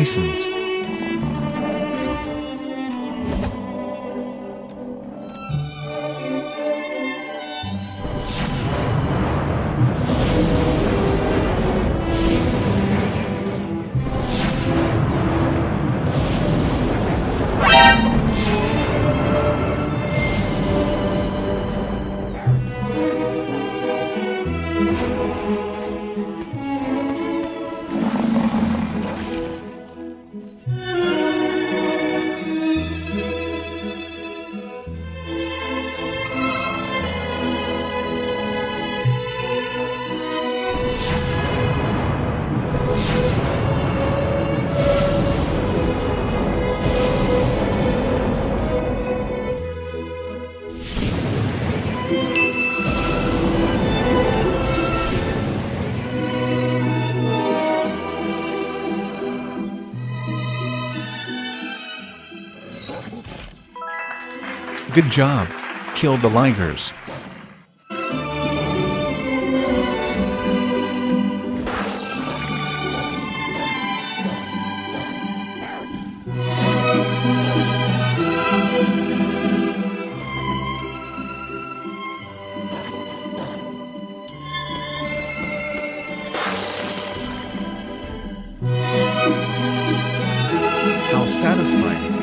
Bisons. Good job. Kill the ligers. How satisfying.